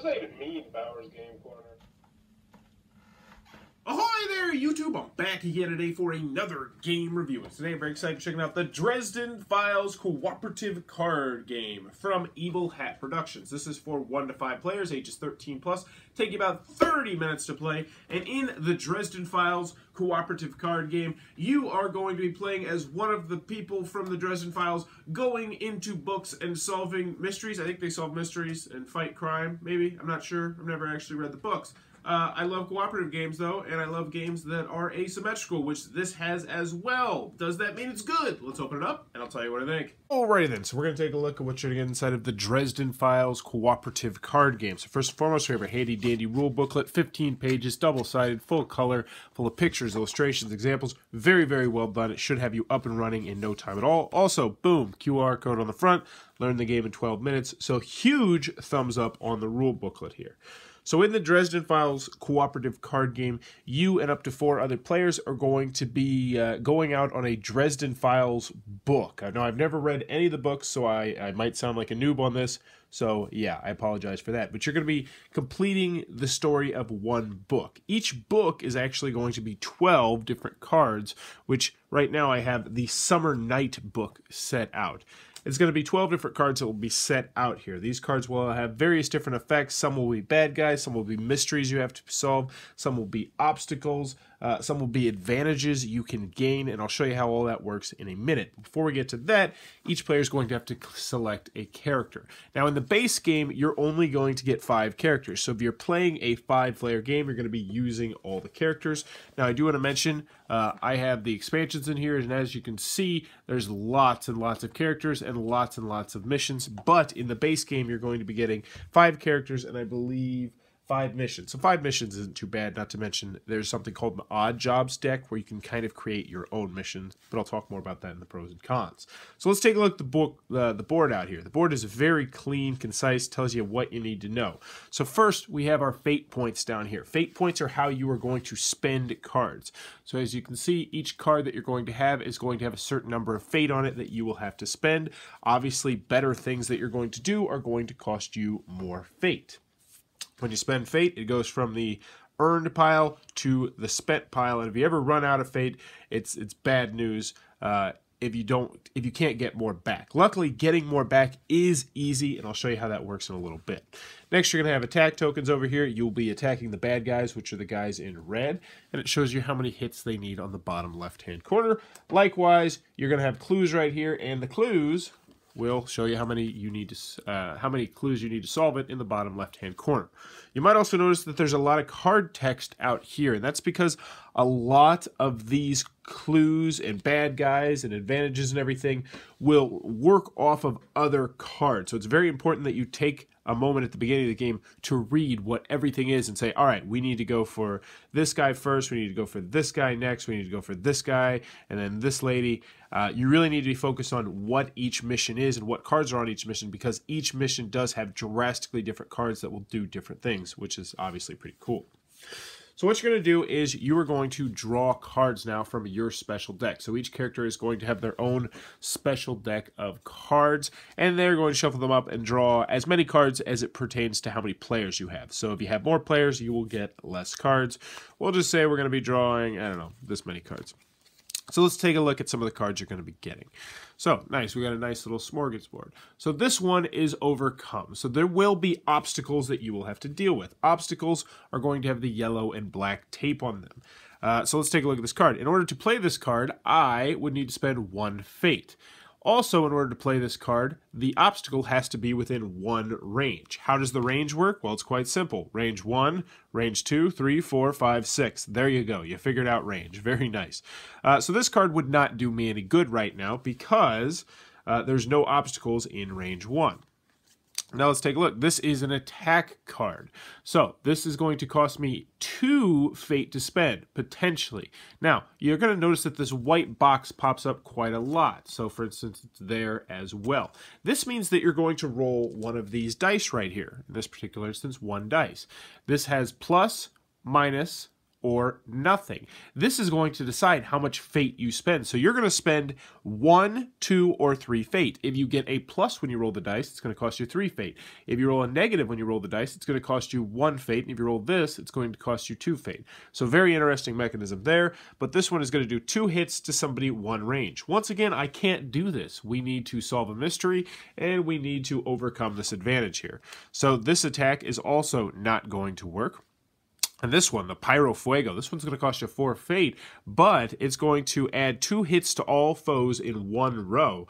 What does that even mean, Bower's Game Corner? Ahoy there, YouTube! I'm back again today for another game review. And today I'm very excited for checking out the Dresden Files cooperative card game from Evil Hat Productions. This is for 1 to 5 players, ages 13 plus, taking about 30 minutes to play. And in the Dresden Files cooperative card game, you are going to be playing as one of the people from the Dresden Files going into books and solving mysteries. I think they solve mysteries and fight crime, maybe. I'm not sure. I've never actually read the books. I love cooperative games, though, and I love games that are asymmetrical, which this has as well. Does that mean it's good? Let's open it up, and I'll tell you what I think. Alrighty then, so we're going to take a look at what you're going to get inside of the Dresden Files cooperative card game. So first and foremost, we have a handy-dandy rule booklet, 15 pages, double-sided, full color, full of pictures, illustrations, examples. Very, very well done. It should have you up and running in no time at all. Also, boom, QR code on the front. Learn the game in 12 minutes. So huge thumbs up on the rule booklet here. So in the Dresden Files cooperative card game, you and up to 4 other players are going to be going out on a Dresden Files book. Now, I've never read any of the books, so I might sound like a noob on this. So, yeah, I apologize for that. But you're going to be completing the story of one book. Each book is actually going to be 12 different cards, which right now I have the Summer Night book set out. It's going to be 12 different cards that will be set out here. These cards will have various different effects. Some will be bad guys. Some will be mysteries you have to solve. Some will be obstacles. Some will be advantages you can gain. And I'll show you how all that works in a minute. Before we get to that, each player is going to have to select a character. Now, in the base game, you're only going to get 5 characters. So if you're playing a 5-player game, you're going to be using all the characters. Now, I do want to mention I have the expansions in here. And as you can see, there's lots and lots of characters and lots of missions, but in the base game you're going to be getting 5 characters and I believe 5 missions. So 5 missions isn't too bad, not to mention there's something called an odd jobs deck where you can kind of create your own missions, but I'll talk more about that in the pros and cons. So let's take a look at the board out here. The board is very clean, concise, tells you what you need to know. So first we have our fate points down here. Fate points are how you are going to spend cards. So as you can see, each card that you're going to have is going to have a certain number of fate on it that you will have to spend. Obviously, better things that you're going to do are going to cost you more fate. When you spend fate, it goes from the earned pile to the spent pile. And if you ever run out of fate, it's bad news if you can't get more back. Luckily, getting more back is easy, and I'll show you how that works in a little bit. Next, you're going to have attack tokens over here. You'll be attacking the bad guys, which are the guys in red, and it shows you how many hits they need on the bottom left-hand corner. Likewise, you're going to have clues right here, and the clues will show you how many you need to how many clues you need to solve it in the bottom left-hand corner. You might also notice that there's a lot of card text out here, and that's because a lot of these clues and bad guys and advantages and everything will work off of other cards. So it's very important that you take a moment at the beginning of the game to read what everything is and say, all right, we need to go for this guy first, we need to go for this guy next, we need to go for this guy, and then this lady. You really need to be focused on what each mission is and what cards are on each mission, because each mission does have drastically different cards that will do different things, which is obviously pretty cool. So what you're going to do is you are going to draw cards now from your special deck. So each character is going to have their own special deck of cards, and they're going to shuffle them up and draw as many cards as it pertains to how many players you have. So if you have more players, you will get less cards. We'll just say we're going to be drawing, I don't know, this many cards. So let's take a look at some of the cards you're going to be getting. So, nice. We got a nice little smorgasbord. So this one is overcome. So there will be obstacles that you will have to deal with. Obstacles are going to have the yellow and black tape on them. So let's take a look at this card. In order to play this card, I would need to spend 1 fate. Also, in order to play this card, the obstacle has to be within 1 range. How does the range work? Well, it's quite simple. Range 1, range 2, 3, 4, 5, 6. There you go. You figured out range. Very nice. So this card would not do me any good right now because there's no obstacles in range 1. Now let's take a look. This is an attack card. So this is going to cost me 2 fate to spend, potentially. Now, you're going to notice that this white box pops up quite a lot. So for instance, it's there as well. This means that you're going to roll one of these dice right here. In this particular instance, 1 dice. This has plus, minus, or nothing. This is going to decide how much fate you spend. So you're going to spend 1, 2, or 3 fate. If you get a plus when you roll the dice, it's going to cost you 3 fate. If you roll a negative when you roll the dice, it's going to cost you 1 fate. And if you roll this, it's going to cost you 2 fate. So very interesting mechanism there. But this one is going to do 2 hits to somebody, 1 range. Once again, I can't do this. We need to solve a mystery, and we need to overcome this advantage here. So this attack is also not going to work. And this one, the Pyrofuego, this one's going to cost you 4 fate, but it's going to add 2 hits to all foes in 1 row,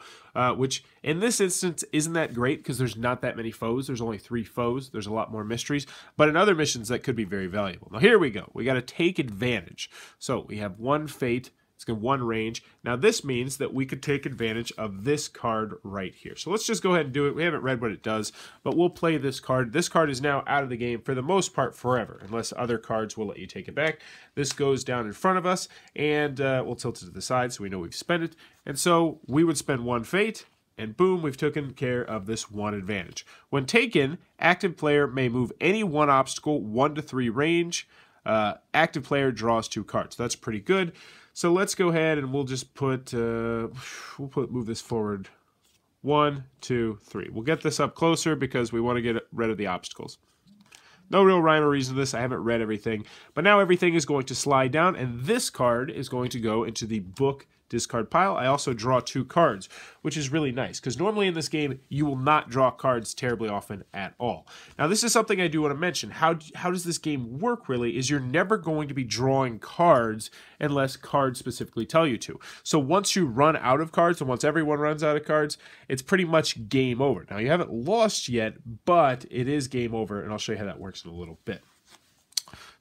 which in this instance isn't that great because there's not that many foes. There's only 3 foes. There's a lot more mysteries, but in other missions that could be very valuable. Now here we go. We got to take advantage. So we have 1 fate. It's got 1 range. Now this means that we could take advantage of this card right here. So let's just go ahead and do it. We haven't read what it does, but we'll play this card. This card is now out of the game for the most part forever, unless other cards will let you take it back. This goes down in front of us, and we'll tilt it to the side so we know we've spent it. And so we would spend 1 fate, and boom, we've taken care of this 1 advantage. When taken, active player may move any 1 obstacle 1 to 3 range. Active player draws 2 cards. That's pretty good. So let's go ahead and we'll just put, move this forward. 1, 2, 3. We'll get this up closer because we want to get rid of the obstacles. No real rhyme or reason to this. I haven't read everything. But now everything is going to slide down, and this card is going to go into the book discard pile. I also draw 2 cards, which is really nice because normally in this game you will not draw cards terribly often at all. Now this is something I do want to mention. How does this game work really is you're never going to be drawing cards unless cards specifically tell you to. So once you run out of cards, and once everyone runs out of cards, it's pretty much game over. Now you haven't lost yet, but it is game over, and I'll show you how that works in a little bit.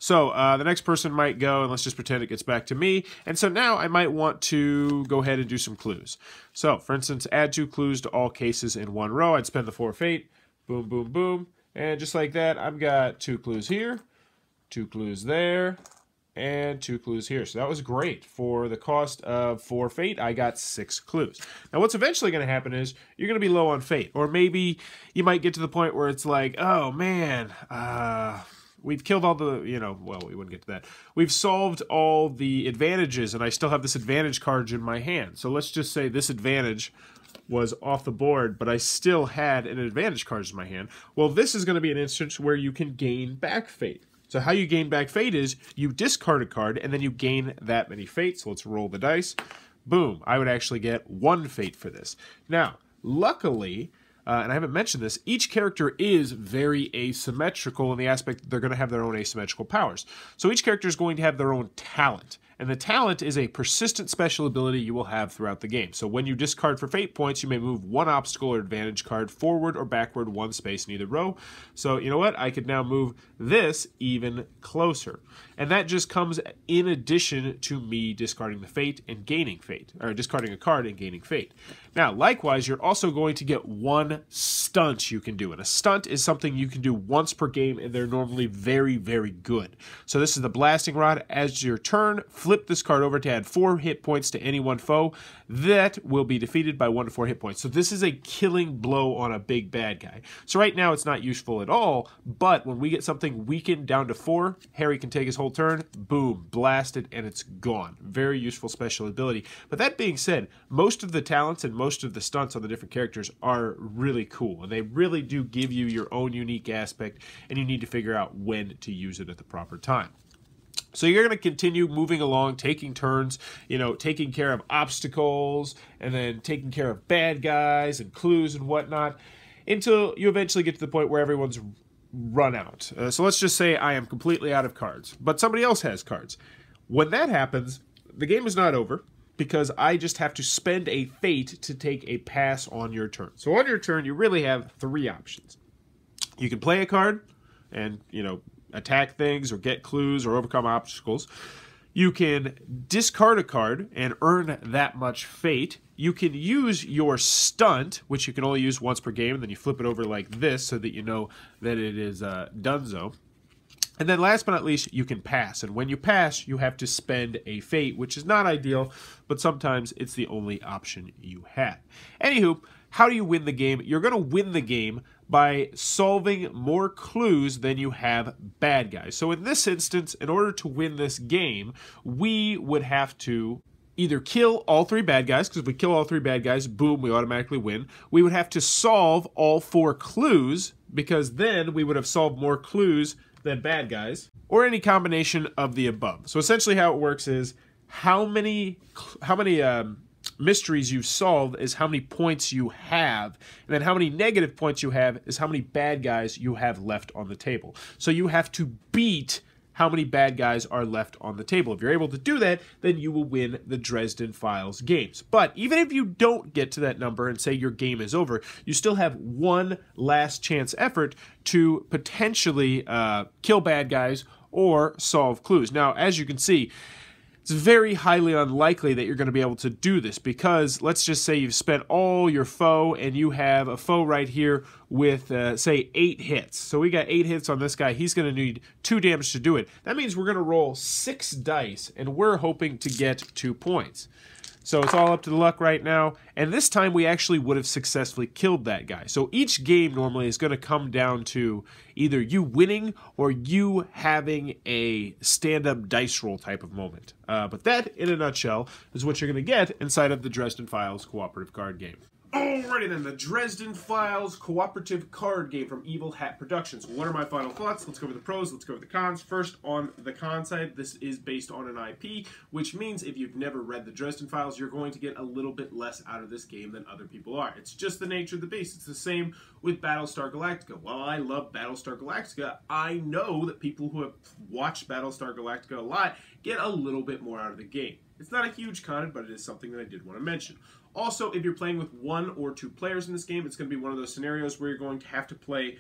So the next person might go, and let's just pretend it gets back to me. And so now I might want to go ahead and do some clues. So for instance, add 2 clues to all cases in 1 row. I'd spend the 4 fate. Boom, boom, boom. And just like that, I've got 2 clues here, 2 clues there, and 2 clues here. So that was great. For the cost of 4 fate, I got 6 clues. Now what's eventually going to happen is you're going to be low on fate. Or maybe you might get to the point where it's like, oh man, we've killed all the, well, we wouldn't get to that. We've solved all the advantages, and I still have this advantage card in my hand. So let's just say this advantage was off the board, but I still had an advantage card in my hand. Well, this is going to be an instance where you can gain back fate. So how you gain back fate is you discard a card, and then you gain that many fate. So let's roll the dice. Boom. I would actually get 1 fate for this. Now, luckily... and I haven't mentioned this, each character is very asymmetrical in the aspect that they're going to have their own asymmetrical powers. So each character is going to have their own talent. And the talent is a persistent special ability you will have throughout the game. So when you discard for fate points, you may move 1 obstacle or advantage card forward or backward 1 space in either row. So you know what? I could now move this even closer. And that just comes in addition to me discarding the fate and gaining fate, or discarding a card and gaining fate. Now, likewise, you're also going to get 1 stunt you can do. And a stunt is something you can do once per game, and they're normally very, very good. So this is the blasting rod. As your turn, flip this card over to add 4 hit points to any 1 foe that will be defeated by 1 to 4 hit points. So this is a killing blow on a big bad guy. So right now it's not useful at all, but when we get something weakened down to 4, Harry can take his whole turn, boom, blasted, and it's gone. Very useful special ability. But that being said, most of the talents and most of the stunts on the different characters are really cool, and they really do give you your own unique aspect, and you need to figure out when to use it at the proper time. So you're going to continue moving along, taking turns, taking care of obstacles, and then taking care of bad guys and clues and whatnot, until you eventually get to the point where everyone's run out. So let's just say I am completely out of cards, but somebody else has cards. When that happens, the game is not over, because I just have to spend a fate to take a pass on your turn. So on your turn, you really have 3 options. You can play a card and, attack things or get clues or overcome obstacles. You can discard a card and earn that much fate. You can use your stunt, which you can only use once per game, and then you flip it over like this so that you know that it is donezo. And then last but not least, you can pass. And when you pass, you have to spend a fate, which is not ideal, but sometimes it's the only option you have. Anywho, How do you win the game? You're going to win the game by solving more clues than you have bad guys. So in this instance, in order to win this game, we would have to either kill all three bad guys, because if we kill all three bad guys, boom, we automatically win. We would have to solve all four clues, because then we would have solved more clues than bad guys, or any combination of the above. So essentially how it works is how many mysteries you solve is how many points you have, and then how many negative points you have is how many bad guys you have left on the table. So you have to beat how many bad guys are left on the table. If you're able to do that, then you will win the Dresden Files games. But even if you don't get to that number and say your game is over, you still have one last chance effort to potentially kill bad guys or solve clues. Now, as you can see, it's very highly unlikely that you're going to be able to do this, because let's just say you've spent all your foe and you have a foe right here with, say, 8 hits. So we got 8 hits on this guy. He's going to need 2 damage to do it. That means we're going to roll 6 dice, and we're hoping to get 2 points. So it's all up to the luck right now, and this time we actually would have successfully killed that guy. So each game normally is going to come down to either you winning or you having a stand-up dice roll type of moment. But that, in a nutshell, is what you're going to get inside of the Dresden Files cooperative card game. Alrighty then, the Dresden Files cooperative card game from Evil Hat Productions. What are my final thoughts? Let's go over the pros, let's go over the cons. First, on the con side, this is based on an IP, which means if you've never read the Dresden Files, you're going to get a little bit less out of this game than other people are. It's just the nature of the beast. It's the same with Battlestar Galactica. While I love Battlestar Galactica, I know that people who have watched Battlestar Galactica a lot get a little bit more out of the game. It's not a huge con, but it is something that I did want to mention. Also, if you're playing with 1 or 2 players in this game, it's going to be one of those scenarios where you're going to have to play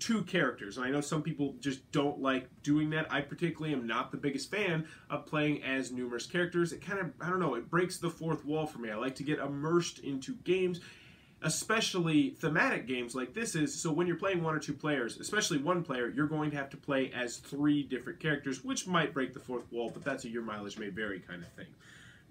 2 characters. And I know some people just don't like doing that. I particularly am not the biggest fan of playing as numerous characters. It kind of, I don't know, it breaks the 4th wall for me. I like to get immersed into games, especially thematic games like this is. So when you're playing 1 or 2 players, especially 1 player, you're going to have to play as 3 different characters, which might break the 4th wall, but that's a your mileage may vary kind of thing.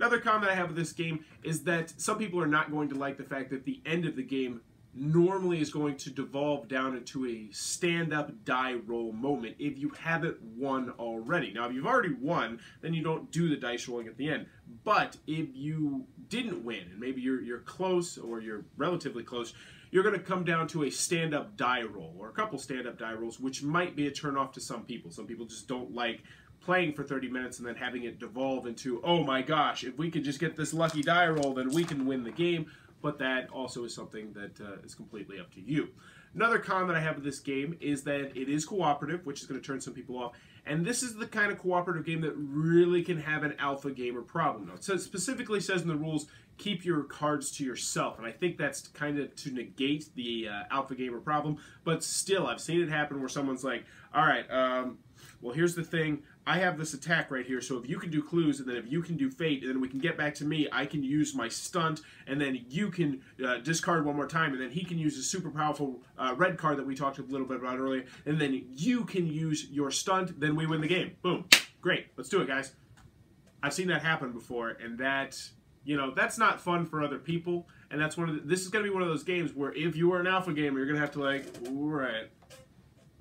Another comment I have with this game is that some people are not going to like the fact that the end of the game normally is going to devolve down into a stand-up die roll moment if you haven't won already. Now, if you've already won, then you don't do the dice rolling at the end. But if you didn't win, and maybe you're close or you're relatively close, you're going to come down to a stand-up die roll or a couple stand-up die rolls, which might be a turn-off to some people. Some people just don't like playing for 30 minutes and then having it devolve into, oh my gosh, if we could just get this lucky die roll, then we can win the game. But that also is something that is completely up to you. Another con that I have with this game is that it is cooperative, which is going to turn some people off. And this is the kind of cooperative game that really can have an alpha gamer problem. Now, it specifically says in the rules, keep your cards to yourself. And I think that's kind of to negate the alpha gamer problem. But still, I've seen it happen where someone's like, all right, well, here's the thing. I have this attack right here, so if you can do clues, and then if you can do fate, and then we can get back to me, I can use my stunt, and then you can discard one more time, and then he can use his super powerful red card that we talked a little bit about earlier, and then you can use your stunt, then we win the game. Boom. Great. Let's do it, guys. I've seen that happen before, and that, you know, that's not fun for other people, and that's one of the, this is going to be one of those games where if you are an alpha gamer, you're going to have to like, all right,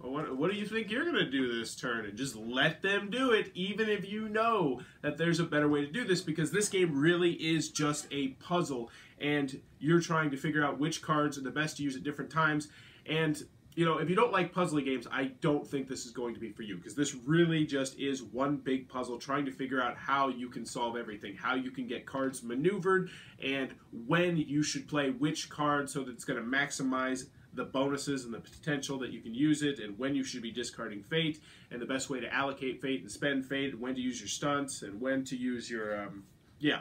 what do you think you're going to do this turn? And just let them do it, even if you know that there's a better way to do this, because this game really is just a puzzle, and you're trying to figure out which cards are the best to use at different times. And, you know, if you don't like puzzly games, I don't think this is going to be for you, because this really just is one big puzzle trying to figure out how you can solve everything, how you can get cards maneuvered, and when you should play which card so that it's going to maximize the bonuses and the potential that you can use it, and when you should be discarding fate, and the best way to allocate fate and spend fate, and when to use your stunts, and when to use your, yeah.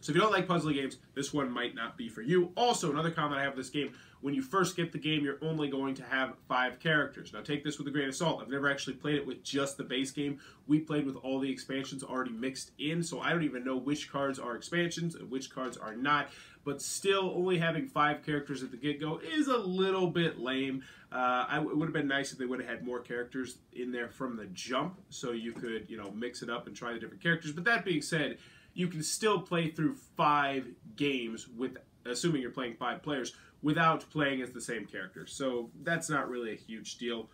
So if you don't like puzzle games, this one might not be for you. Also, another comment I have with this game, when you first get the game, you're only going to have 5 characters. Now take this with a grain of salt. I've never actually played it with just the base game. We played with all the expansions already mixed in, so I don't even know which cards are expansions and which cards are not. But still, only having 5 characters at the get-go is a little bit lame. It would have been nice if they would have had more characters in there from the jump, so you could, you know, mix it up and try the different characters. But that being said, you can still play through 5 games without assuming you're playing 5 players, without playing as the same character. So that's not really a huge deal.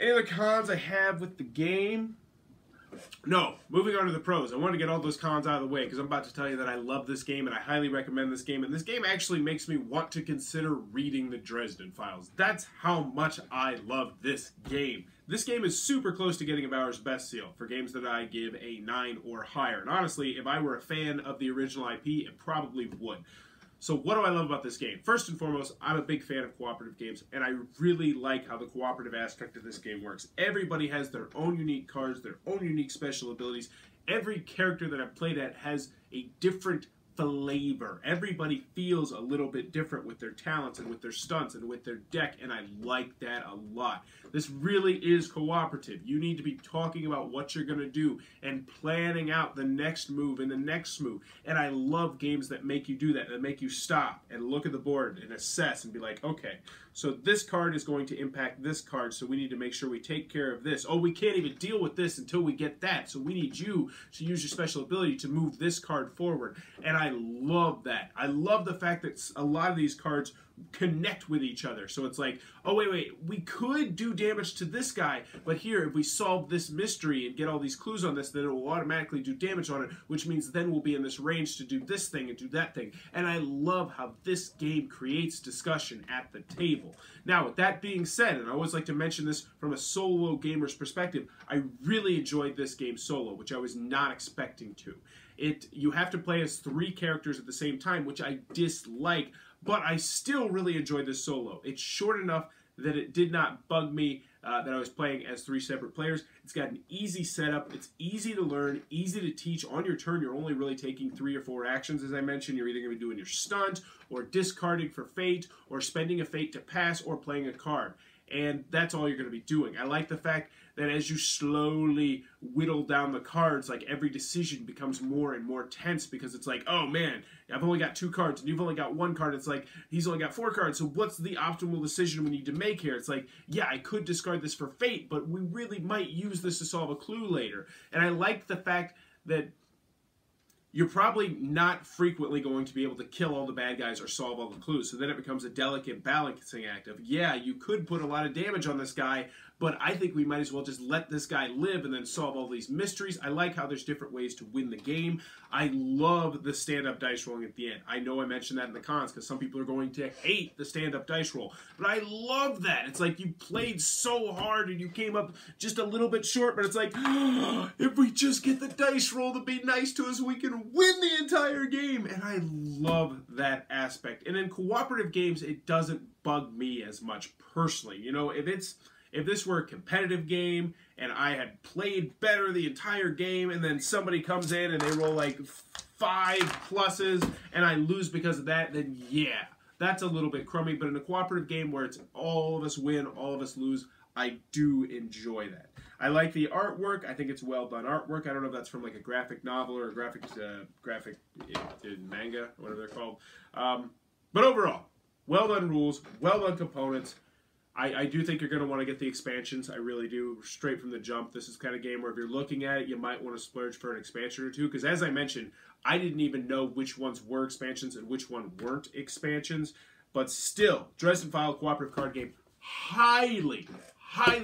Any other cons I have with the game? No, moving on to the pros. I want to get all those cons out of the way because I'm about to tell you that I love this game and I highly recommend this game. And this game actually makes me want to consider reading the Dresden Files. That's how much I love this game. This game is super close to getting a Bower's Best seal for games that I give a 9 or higher. And honestly, if I were a fan of the original IP, it probably would. So what do I love about this game? First and foremost, I'm a big fan of cooperative games, and I really like how the cooperative aspect of this game works. Everybody has their own unique cards, their own unique special abilities. Every character that I've played at has a different flavor. Everybody feels a little bit different with their talents and with their stunts and with their deck, and I like that a lot. This really is cooperative. You need to be talking about what you're going to do and planning out the next move and the next move. And I love games that make you do that make you stop and look at the board and assess and be like, okay, so this card is going to impact this card, so we need to make sure we take care of this. Oh, we can't even deal with this until we get that, so we need you to use your special ability to move this card forward. And I love that. I love the fact that a lot of these cards connect with each other. So it's like, oh, wait, we could do damage to this guy, but here, if we solve this mystery and get all these clues on this, then it will automatically do damage on it, which means then we'll be in this range to do this thing and do that thing. And I love how this game creates discussion at the table. Now, with that being said, and I always like to mention this from a solo gamer's perspective, I really enjoyed this game solo, which I was not expecting to. You have to play as 3 characters at the same time, which I dislike, but I still really enjoyed this solo. It's short enough that it did not bug me that I was playing as 3 separate players. It's got an easy setup. It's easy to learn, easy to teach. On your turn, you're only really taking 3 or 4 actions, as I mentioned. You're either going to be doing your stunt or discarding for fate or spending a fate to pass or playing a card. And that's all you're going to be doing. I like the fact that as you slowly whittle down the cards, like every decision becomes more and more tense because it's like, oh man, I've only got 2 cards and you've only got 1 card. It's like, he's only got 4 cards. So what's the optimal decision we need to make here? It's like, yeah, I could discard this for fate, but we really might use this to solve a clue later. And I like the fact that you're probably not frequently going to be able to kill all the bad guys or solve all the clues. So then it becomes a delicate balancing act of, yeah, you could put a lot of damage on this guy, but I think we might as well just let this guy live and then solve all these mysteries. I like how there's different ways to win the game. I love the stand-up dice rolling at the end. I know I mentioned that in the cons because some people are going to hate the stand-up dice roll, but I love that. It's like you played so hard and you came up just a little bit short, but it's like, oh, if we just get the dice roll to be nice to us, we can win the entire game. And I love that aspect. And in cooperative games, it doesn't bug me as much personally. You know, if this were a competitive game and I had played better the entire game and then somebody comes in and they roll like 5 pluses and I lose because of that, then yeah, that's a little bit crummy. But in a cooperative game where it's all of us win, all of us lose, I do enjoy that. I like the artwork. I think it's well done artwork. I don't know if that's from like a graphic novel or a graphic manga, or whatever they're called. But overall, well done rules, well done components. I do think you're going to want to get the expansions. I really do. Straight from the jump, this is the kind of game where if you're looking at it, you might want to splurge for an expansion or 2. Because as I mentioned, I didn't even know which ones were expansions and which one weren't expansions. But still, Dresden Files cooperative card game, highly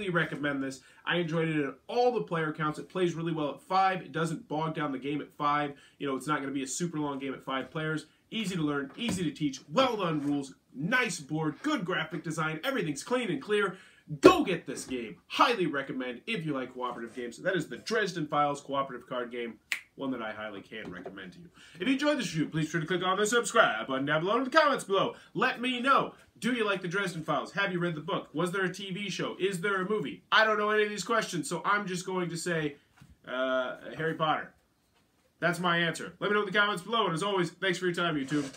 recommend this. I enjoyed it at all the player counts. It plays really well at 5. It doesn't bog down the game at 5. You know, it's not going to be a super long game at 5 players. Easy to learn, easy to teach, well done rules, nice board, good graphic design, everything's clean and clear. Go get this game. Highly recommend if you like cooperative games. That is the Dresden Files cooperative card game, one that I highly can recommend to you. If you enjoyed this review, please try to click on the subscribe button down below in the comments below. Let me know. Do you like the Dresden Files? Have you read the book? Was there a TV show? Is there a movie? I don't know any of these questions, so I'm just going to say Harry Potter. That's my answer. Let me know in the comments below, and as always, thanks for your time, YouTube.